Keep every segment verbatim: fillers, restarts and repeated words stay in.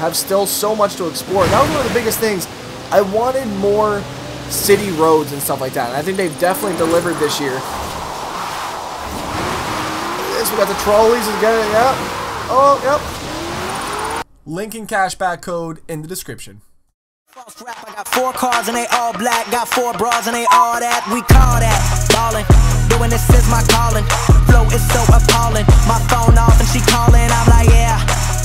have still so much to explore. That was one of the biggest things. I wanted more city roads and stuff like that, and I think they've definitely delivered this year. This, we got the trolleys again. Yep. Oh, yep. Link and cashback code in the description. False rap, I got four cars and they all black. Got four bras and they all that. We call that ballin'. Doing this is my calling. Flow is so appalling. My phone off and she calling. I'm like, yeah,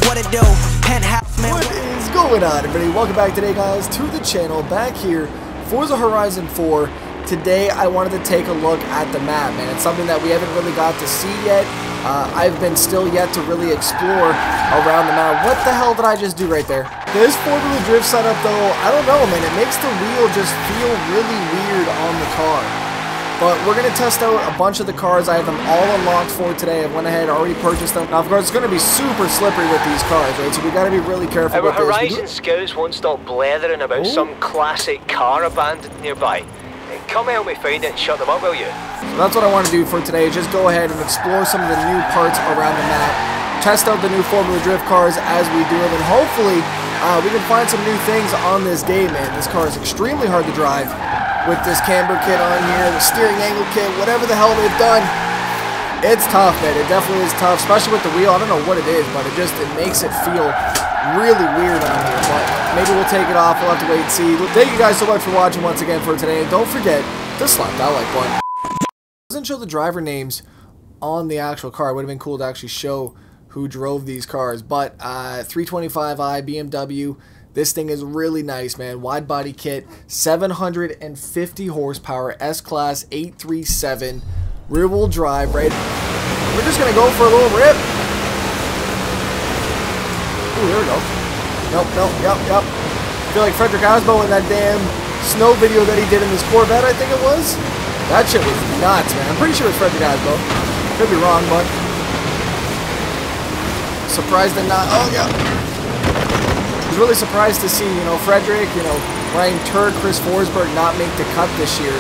what it do? Penthouse man. What is going on, everybody? Welcome back today, guys, to the channel. Back here, Forza Horizon four. Today, I wanted to take a look at the map, man. It's something that we haven't really got to see yet. Uh, I've been still yet to really explore around the map. What the hell did I just do right there? This four-wheel drift setup, though, I don't know, man. It makes the wheel just feel really weird on the car. But we're going to test out a bunch of the cars. I have them all unlocked for today. I went ahead and already purchased them. Now, of course, it's going to be super slippery with these cars, right? So we got to be really careful with this. Our Horizon Scouts won't stop blathering about Ooh. some classic car abandoned nearby. Come help me find it and shut them up, will you? So that's what I want to do for today, just go ahead and explore some of the new parts around the map, test out the new Formula Drift cars as we do it, and hopefully uh, we can find some new things on this day, man. This car is extremely hard to drive with this camber kit on here, the steering angle kit, whatever the hell they've done. It's tough, man. It definitely is tough, especially with the wheel. I don't know what it is, but it just it makes it feel really weird on here. But maybe we'll take it off. We'll have to wait and see. Thank you guys so much for watching once again for today. And don't forget to slap that like button. It doesn't show the driver names on the actual car. It would have been cool to actually show who drove these cars. But uh, three twenty-five i B M W. This thing is really nice, man. Wide body kit, seven hundred fifty horsepower, S-Class eight three seven. Rear wheel drive, right? We're just gonna go for a little rip. Ooh, there we go. Nope, nope, yep, yep. I feel like Fredric Aasbø in that damn snow video that he did in this Corvette, I think it was. That shit was nuts, man. I'm pretty sure it's Fredric Aasbø. Could be wrong, but surprised and not. Oh yeah. I was really surprised to see, you know, Fredric, you know, Ryan Turk, Chris Forsberg not make the cut this year.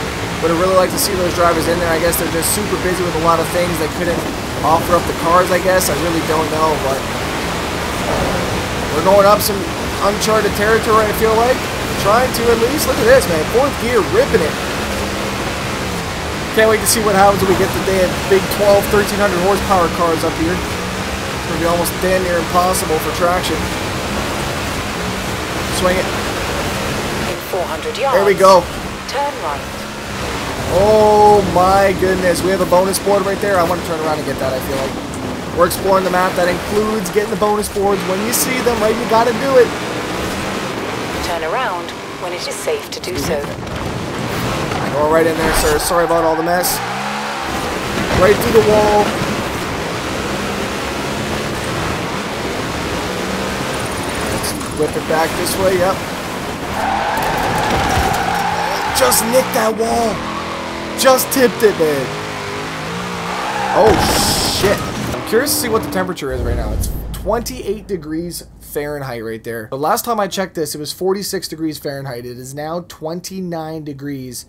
But I'd really like to see those drivers in there. I guess they're just super busy with a lot of things. They couldn't offer up the cars, I guess. I really don't know, but we're going up some uncharted territory, I feel like. Trying to, at least. Look at this, man. Fourth gear, ripping it. Can't wait to see what happens when we get the damn big twelve, thirteen hundred horsepower cars up here. It's going to be almost damn near impossible for traction. Swing it. four hundred yards. There we go. Turn right. Oh my goodness, we have a bonus board right there. I want to turn around and get that, I feel like. We're exploring the map. That includes getting the bonus boards. When you see them, right, you gotta do it. Turn around when it is safe to do so. Go right in there, sir. Sorry about all the mess. Right through the wall. Let's whip it back this way, yep. Just nick that wall. Just tipped it, man. Oh, shit. I'm curious to see what the temperature is right now. It's twenty-eight degrees Fahrenheit right there. The last time I checked this, it was forty-six degrees Fahrenheit. It is now twenty-nine degrees,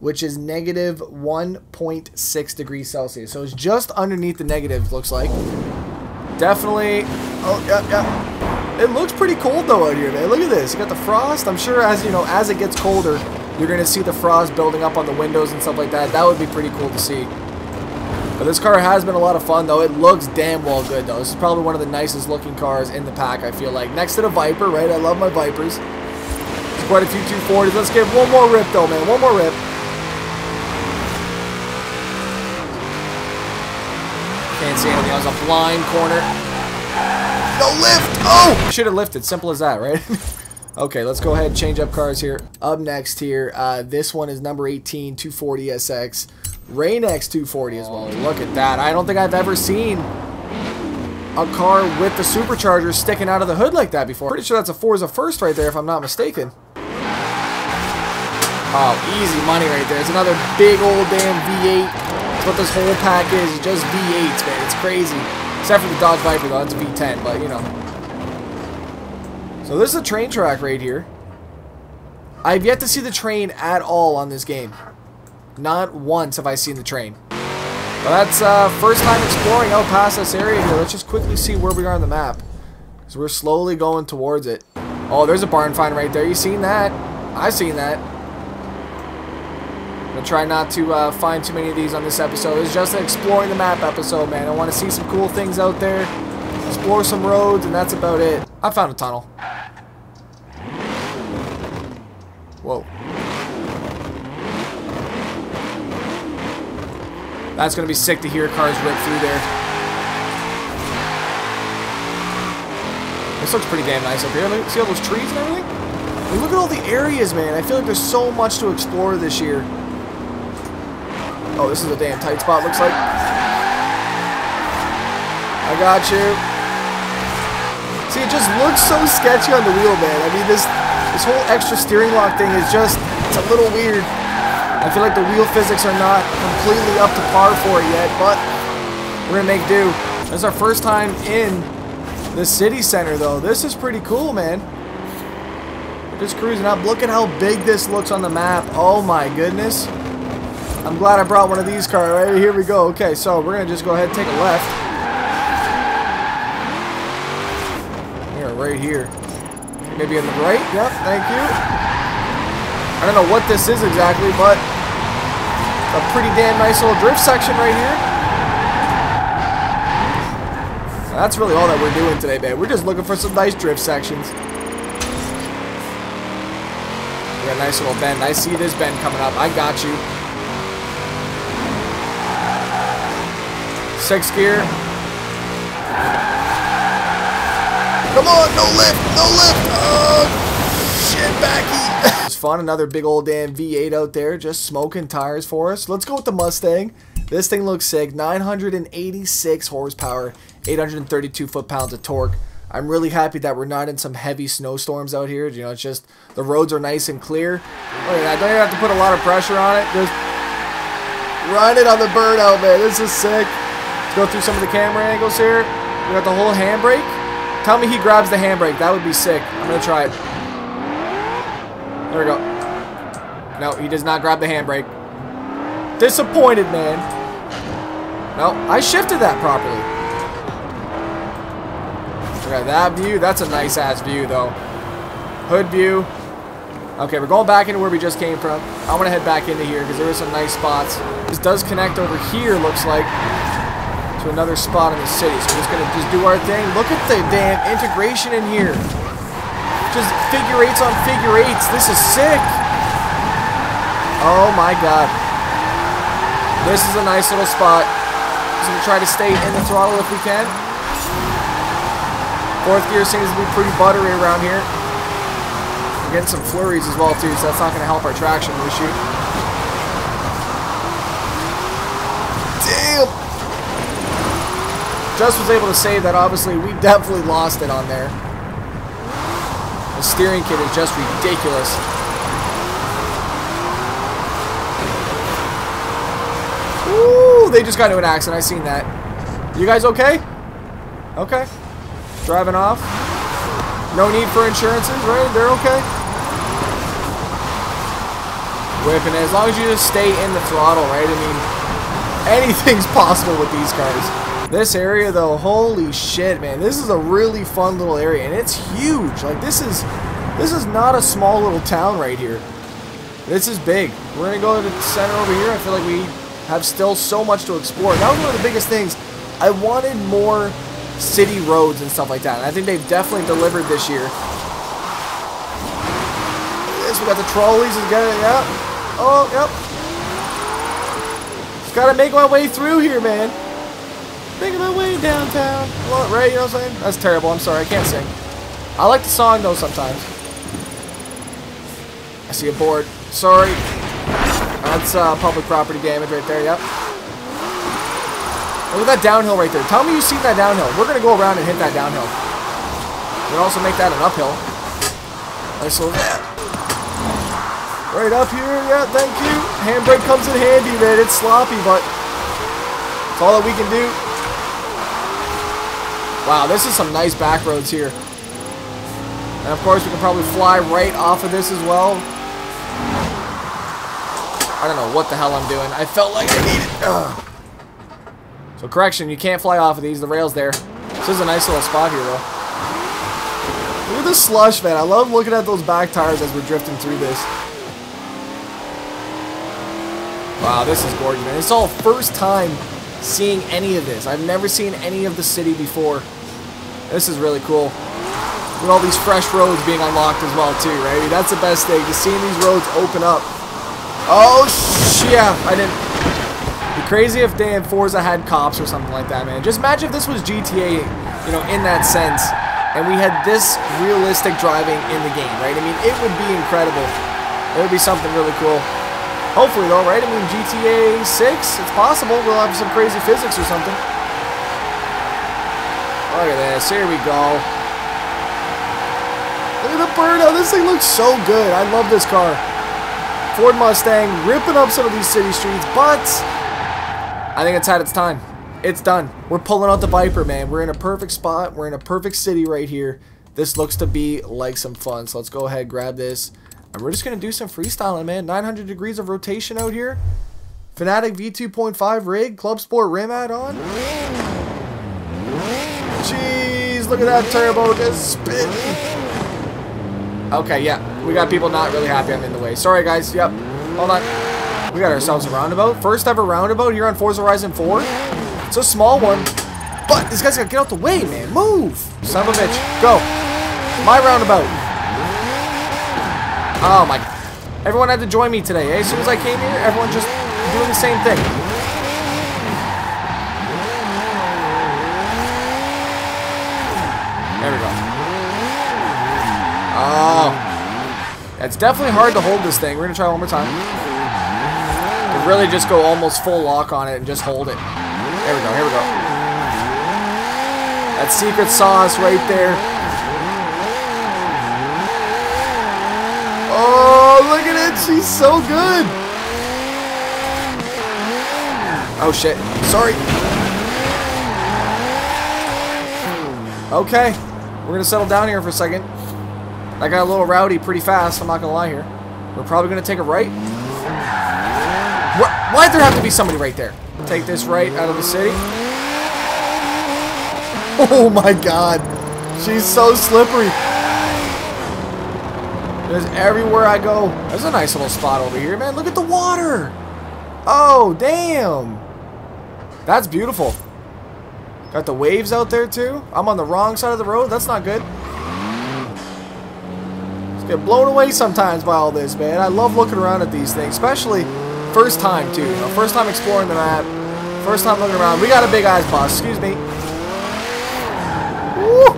which is negative one point six degrees Celsius. So it's just underneath the negative, looks like. Definitely. Oh, yeah, yeah. It looks pretty cold, though, out here, man. Look at this. You got the frost. I'm sure, as you know, as it gets colder, you're going to see the frost building up on the windows and stuff like that. That would be pretty cool to see. But this car has been a lot of fun, though. It looks damn well good, though. This is probably one of the nicest looking cars in the pack, I feel like. Next to the Viper, right? I love my Vipers. There's quite a few two forties. Let's give one more rip, though, man. One more rip. Can't see anything else. A blind corner. No lift! Oh! Should have lifted. Simple as that, right? Okay, let's go ahead and change up cars here. Up next here, uh, this one is number eighteen, two forty S X. Raynex two forty as well. Look at that. I don't think I've ever seen a car with the supercharger sticking out of the hood like that before. Pretty sure that's a Forza first right there, if I'm not mistaken. Oh, easy money right there. It's another big old damn V eight. That's what this whole pack is. It's just V eights, man. It's crazy. Except for the Dodge Viper, though. It's V ten, but, you know. So this is a train track right here. I've yet to see the train at all on this game. Not once have I seen the train. Well, that's uh, first time exploring El Paso's area here. Let's just quickly see where we are on the map. So we're slowly going towards it. Oh, there's a barn find right there. You seen that? I've seen that. I'm gonna try not to uh, find too many of these on this episode. It's just an exploring the map episode, man. I want to see some cool things out there, explore some roads, and that's about it. I found a tunnel. Whoa. That's gonna be sick to hear cars rip through there. This looks pretty damn nice up here. See all those trees and everything? And look at all the areas, man. I feel like there's so much to explore this year. Oh, this is a damn tight spot, looks like. I got you. See, it just looks so sketchy on the wheel, man. I mean, this this whole extra steering lock thing is just, it's a little weird. I feel like the wheel physics are not completely up to par for it yet, but we're going to make do. This is our first time in the city center, though. This is pretty cool, man. We're just cruising up. Look at how big this looks on the map. Oh, my goodness. I'm glad I brought one of these cars. All right, here we go. Okay, so we're going to just go ahead and take a left. We're right here. Maybe on the right. Yep, thank you. I don't know what this is exactly, but a pretty damn nice little drift section right here. So that's really all that we're doing today, man. We're just looking for some nice drift sections. We got a nice little bend. I see this bend coming up. I got you. Sixth gear. Come on, no lift, no lift. Oh, shit, backy. Fun. Another big old damn V eight out there just smoking tires for us. Let's go with the Mustang. This thing looks sick. nine hundred eighty-six horsepower, eight hundred thirty-two foot-pounds of torque. I'm really happy that we're not in some heavy snowstorms out here. You know, it's just the roads are nice and clear. I don't even have to put a lot of pressure on it. Just run it on the burnout, man. This is sick. Let's go through some of the camera angles here. We got the whole handbrake. Tell me he grabs the handbrake. That would be sick. I'm going to try it. There we go. No, he does not grab the handbrake. Disappointed, man. No, I shifted that properly. Look at that view. That's a nice-ass view, though. Hood view. Okay, we're going back into where we just came from. I'm going to head back into here because there are some nice spots. This does connect over here, looks like, to another spot in the city. So we're just going to just do our thing. Look at the damn integration in here. Just figure eights on figure eights. This is sick. Oh my god. This is a nice little spot. So we'll try to stay in the throttle if we can. Fourth gear seems to be pretty buttery around here. We're getting some flurries as well too, so that's not going to help our traction when we shoot. Damn. Just was able to save that. Obviously, we definitely lost it on there. Steering kit is just ridiculous. Ooh, they just got into an accident. I seen that. You guys okay? Okay. Driving off. No need for insurances, right? They're okay. Whipping it. As long as you just stay in the throttle, right? I mean, anything's possible with these cars. This area, though, holy shit, man. This is a really fun little area, and it's huge. Like, this is this is not a small little town right here. This is big. We're going to go to the center over here. I feel like we have still so much to explore. That was one of the biggest things. I wanted more city roads and stuff like that, and I think they've definitely delivered this year. This, we got the trolleys and getting it up. Oh, yep. Just got to make my way through here, man. Making my way downtown. Well, right, you know what I'm saying? That's terrible. I'm sorry. I can't sing. I like the song, though, sometimes. I see a board. Sorry. That's uh, public property damage right there. Yep. Look at that downhill right there. Tell me you've seen that downhill. We're going to go around and hit that downhill. We can also make that an uphill. Nice little... Right up here. Yeah, thank you. Handbrake comes in handy, man. It's sloppy, but it's all that we can do. Wow, this is some nice back roads here. And of course, we can probably fly right off of this as well. I don't know what the hell I'm doing. I felt like I needed... Ugh. So, correction, you can't fly off of these. The rail's there. This is a nice little spot here, though. at the slush, man. I love looking at those back tires as we're drifting through this. Wow, this is gorgeous, man. It's all first time seeing any of this. I've never seen any of the city before. This is really cool. With all these fresh roads being unlocked as well, too, right? That's the best thing, just seeing these roads open up. Oh, shit. Yeah, I didn't... It'd be crazy if they and Forza had cops or something like that, man. Just imagine if this was G T A, you know, in that sense, and we had this realistic driving in the game, right? I mean, it would be incredible. It would be something really cool. Hopefully, though, right? I mean, G T A six, it's possible we'll have some crazy physics or something. Look at this. Here we go. Look at the burnout. This thing looks so good. I love this car. Ford Mustang ripping up some of these city streets, but I think it's had its time. It's done. We're pulling out the Viper, man. We're in a perfect spot. We're in a perfect city right here. This looks to be like some fun. So let's go ahead, grab this. And we're just going to do some freestyling, man. nine hundred degrees of rotation out here. Fanatec V two point five rig. Clubsport rim add-on. Jeez, look at that turbo just spinning. Okay, yeah. We got people not really happy I'm in the way. Sorry, guys. Yep. Hold on. We got ourselves a roundabout. First ever roundabout here on Forza Horizon four. It's a small one, but this guy's got to get out the way, man. Move. Son of a bitch. Go. My roundabout. Oh, my. Everyone had to join me today. Eh? As soon as I came here, everyone just doing the same thing. There we go. Oh. It's definitely hard to hold this thing. We're going to try one more time. Really just go almost full lock on it and just hold it. There we go, here we go. That secret sauce right there. Oh, look at it, she's so good. Oh shit, sorry. Okay, we're gonna settle down here for a second. I got a little rowdy pretty fast, I'm not gonna lie here. We're probably gonna take a right. Why'd there have to be somebody right there? Take this right out of the city. Oh my god. She's so slippery. There's everywhere I go. There's a nice little spot over here, man. Look at the water. Oh, damn. That's beautiful. Got the waves out there, too. I'm on the wrong side of the road. That's not good. Just get blown away sometimes by all this, man. I love looking around at these things, especially... First time, too. You know, first time exploring the map. First time looking around. We got a big eyes, boss. Excuse me. Woo!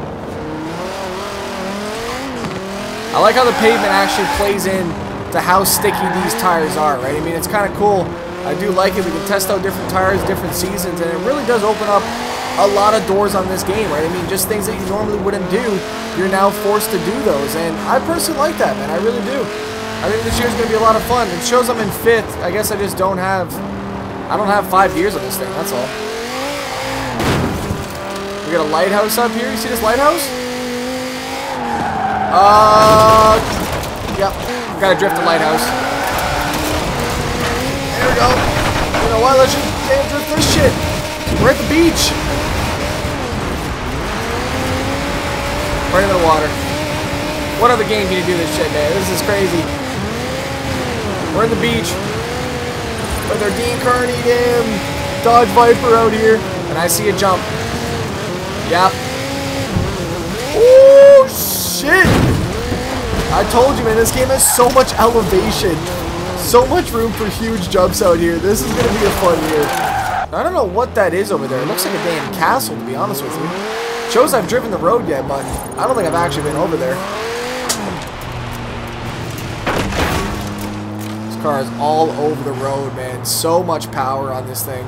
I like how the pavement actually plays in to how sticky these tires are, right? I mean, it's kind of cool. I do like it. We can test out different tires, different seasons, and it really does open up a lot of doors on this game, right? I mean, just things that you normally wouldn't do, you're now forced to do those, and I personally like that, man. I really do. I think this year's going to be a lot of fun. It shows I'm in fifth. I guess I just don't have... I don't have five years on this thing, that's all. We got a lighthouse up here. You see this lighthouse? Uh... Yep. Got to drift the lighthouse. There we go. You know what? Let's just damn drift this shit. We're at the beach. Right into the water. What other game can you do this shit, man? This is crazy. We're in the beach with our Dean Carney damn Dodge Viper out here, and I see a jump. Yep. Oh shit! I told you, man, this game has so much elevation, so much room for huge jumps out here. This is gonna be a fun year. I don't know what that is over there. It looks like a damn castle, to be honest with you. Shows I've driven the road yet, but I don't think I've actually been over there. Cars all over the road, man. So much power on this thing.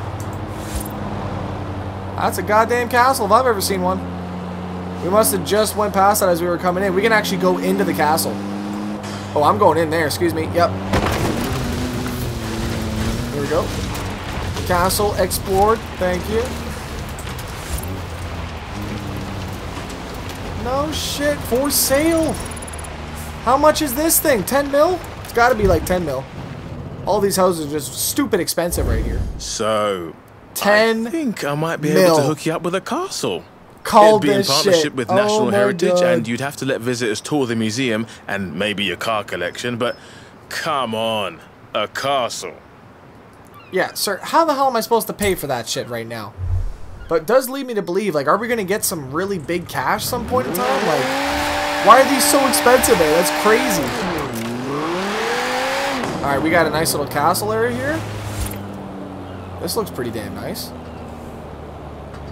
That's a goddamn castle if I've ever seen one. We must have just went past that as we were coming in. We can actually go into the castle. Oh, I'm going in there. Excuse me. Yep. Here we go. Castle explored. Thank you. No shit. For sale. How much is this thing? ten mil? It's got to be like ten mil. All these houses are just stupid expensive right here. So, ten I think I might be mil. able to hook you up with a castle. called this shit. It'd be in partnership with National Heritage, and you'd have to let visitors tour the museum and maybe your car collection, but come on, a castle. Yeah, sir, how the hell am I supposed to pay for that shit right now? But it does lead me to believe, like, are we going to get some really big cash some point in time? Like, why are these so expensive, man? That's crazy. Alright, we got a nice little castle area here. This looks pretty damn nice.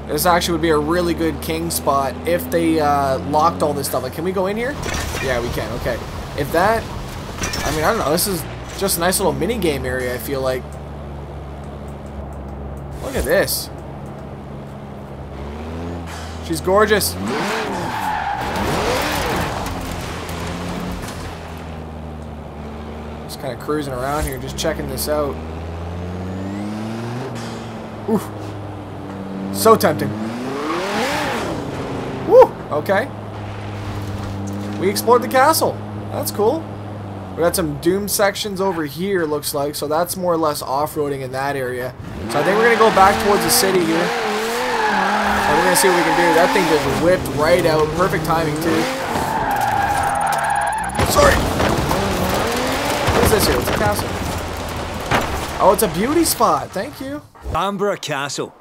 This actually would be a really good king spot if they uh, locked all this stuff. Like, can we go in here? Yeah, we can. Okay. If that... I mean, I don't know. This is just a nice little mini-game area, I feel like. Look at this. She's gorgeous. Just kind of cruising around here, just checking this out. Oof. So tempting. Woo! Okay. We explored the castle. That's cool. We got some doom sections over here, looks like. So that's more or less off-roading in that area. So I think we're going to go back towards the city here. And we're going to see what we can do. That thing just whipped right out. Perfect timing, too. Sorry. What is this here? It's a castle. Oh, it's a beauty spot. Thank you. Umbra Castle.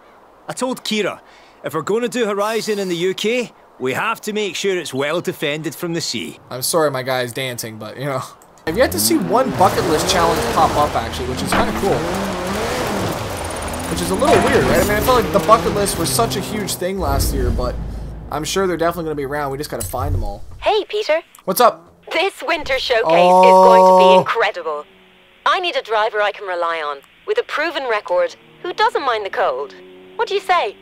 I told Kira, if we're going to do Horizon in the U K, we have to make sure it's well defended from the sea. I'm sorry my guy's dancing, but you know. I've yet to see one bucket list challenge pop up actually, which is kind of cool. Which is a little weird, right? I mean, I felt like the bucket lists were such a huge thing last year, but I'm sure they're definitely going to be around. We just got to find them all. Hey, Peter. What's up? This winter showcase oh. is going to be incredible. I need a driver I can rely on, with a proven record, who doesn't mind the cold. What do you say?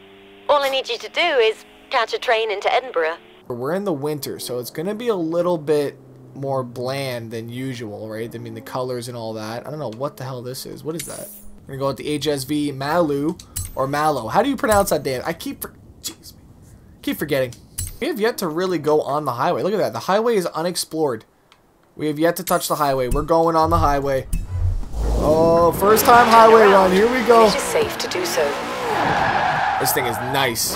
All I need you to do is catch a train into Edinburgh. We're in the winter, so it's going to be a little bit more bland than usual, right? I mean, the colors and all that. I don't know what the hell this is. What is that? We're going to go with the H S V Malu or Malo. How do you pronounce that, Dan? I keep, for Jeez, keep forgetting. We have yet to really go on the highway. Look at that. The highway is unexplored. We have yet to touch the highway. We're going on the highway. Oh, first time highway run. Here we go. It is safe to do so. This thing is nice.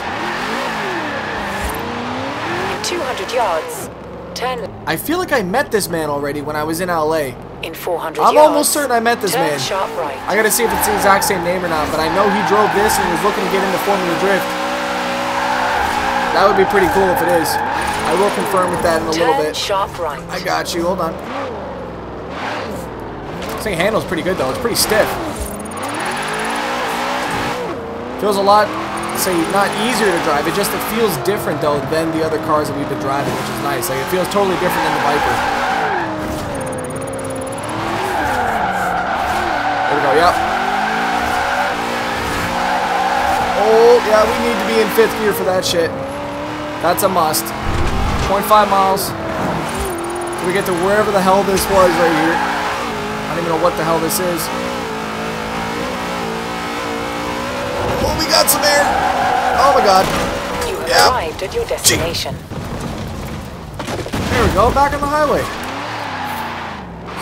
two hundred yards. Turn. I feel like I met this man already when I was in L A. In four hundred I'm yards, almost certain I met this turn man. Sharp right. I gotta see if it's the exact same name or not, but I know he drove this and was looking to get into Formula Drift. That would be pretty cool if it is. I will confirm with that in a turn little bit. Sharp right. I got you. Hold on. This thing handles pretty good though. It's pretty stiff. Feels a lot. Say not easier to drive, it just it feels different though than the other cars that we've been driving, which is nice. Like it feels totally different than the Viper. There we go, yep. Oh yeah, we need to be in fifth gear for that shit. That's a must. point five miles. Till we get to wherever the hell this was right here. I don't even know what the hell this is. Oh, we got some air! Oh my god. You yeah. arrived at your destination. There we go, back on the highway.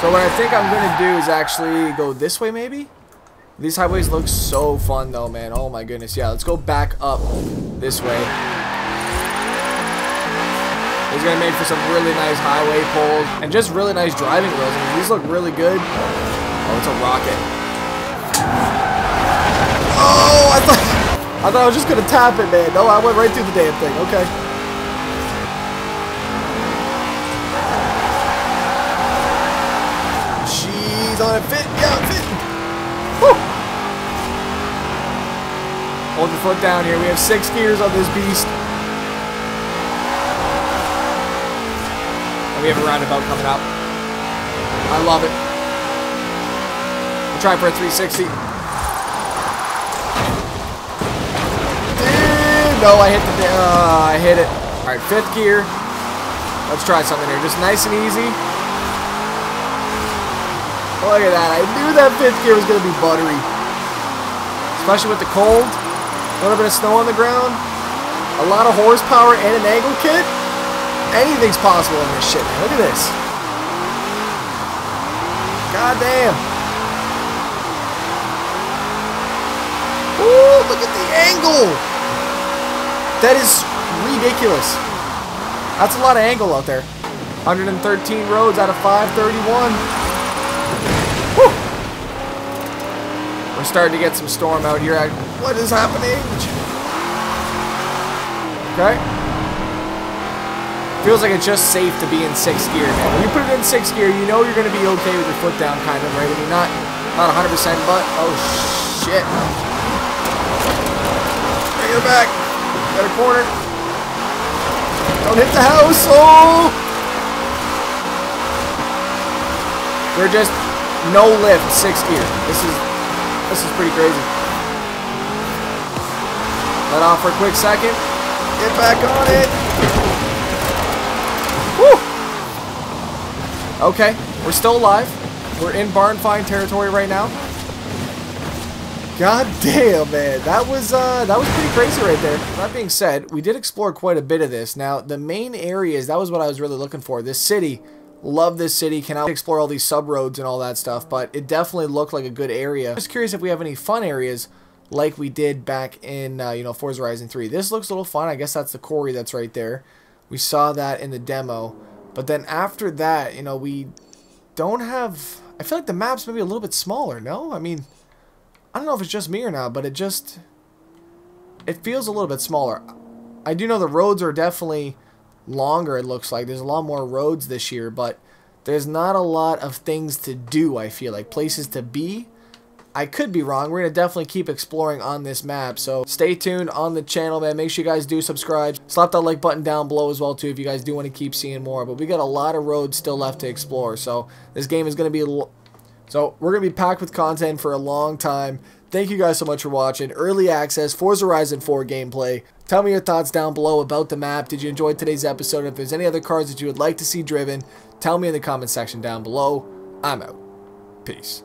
So what I think I'm gonna do is actually go this way maybe? These highways look so fun though, man. Oh my goodness. Yeah, let's go back up this way. It's gonna make for some really nice highway pulls and just really nice driving wheels. I mean, these look really good. Oh, it's a rocket. Oh, I thought, I thought I was just going to tap it, man. No, I went right through the damn thing. Okay. Jeez, I'm fit. Yeah, I'm fit. Woo! Hold your foot down here. We have six gears on this beast. And we have a roundabout coming up. I love it. We'll try for a three sixty. No, I hit the, uh, I hit it. All right, fifth gear. Let's try something here. Just nice and easy. Look at that. I knew that fifth gear was going to be buttery. Especially with the cold. A little bit of snow on the ground. A lot of horsepower and an angle kit. Anything's possible in this shit, man. Look at this. God damn. Ooh, look at the angle. That is ridiculous. That's a lot of angle out there. one hundred thirteen roads out of five thirty-one. Woo! We're starting to get some storm out here. What is happening? Okay. Feels like it's just safe to be in sixth gear, man. When you put it in sixth gear, you know you're going to be okay with your foot down, kind of, right? When you're not, not one hundred percent, but, oh, shit. Take it back. Better corner. Don't hit the house. Oh! We're just no lift, sixth gear. This is, this is pretty crazy. Let off for a quick second. Get back on it. Okay, we're still alive. We're in barn find territory right now. God damn, man, that was uh, that was pretty crazy right there. That being said, we did explore quite a bit of this. Now, the main areas, that was what I was really looking for. This city, love this city. Cannot explore all these sub roads and all that stuff, but it definitely looked like a good area. Just curious if we have any fun areas like we did back in uh, you know, Forza Horizon three. This looks a little fun. I guess that's the quarry that's right there. We saw that in the demo. But then after that, you know, we don't have... I feel like the map's maybe a little bit smaller, no? I mean, I don't know if it's just me or not, but it just... it feels a little bit smaller. I do know the roads are definitely longer, it looks like. There's a lot more roads this year, but there's not a lot of things to do, I feel like. Places to be. I could be wrong. We're going to definitely keep exploring on this map. So stay tuned on the channel, man. Make sure you guys do subscribe. Slap that like button down below as well, too, if you guys do want to keep seeing more. But we got a lot of roads still left to explore. So this game is going to be... a little... so we're going to be packed with content for a long time. Thank you guys so much for watching. Early access, Forza Horizon four gameplay. Tell me your thoughts down below about the map. Did you enjoy today's episode? If there's any other cars that you would like to see driven, tell me in the comment section down below. I'm out. Peace.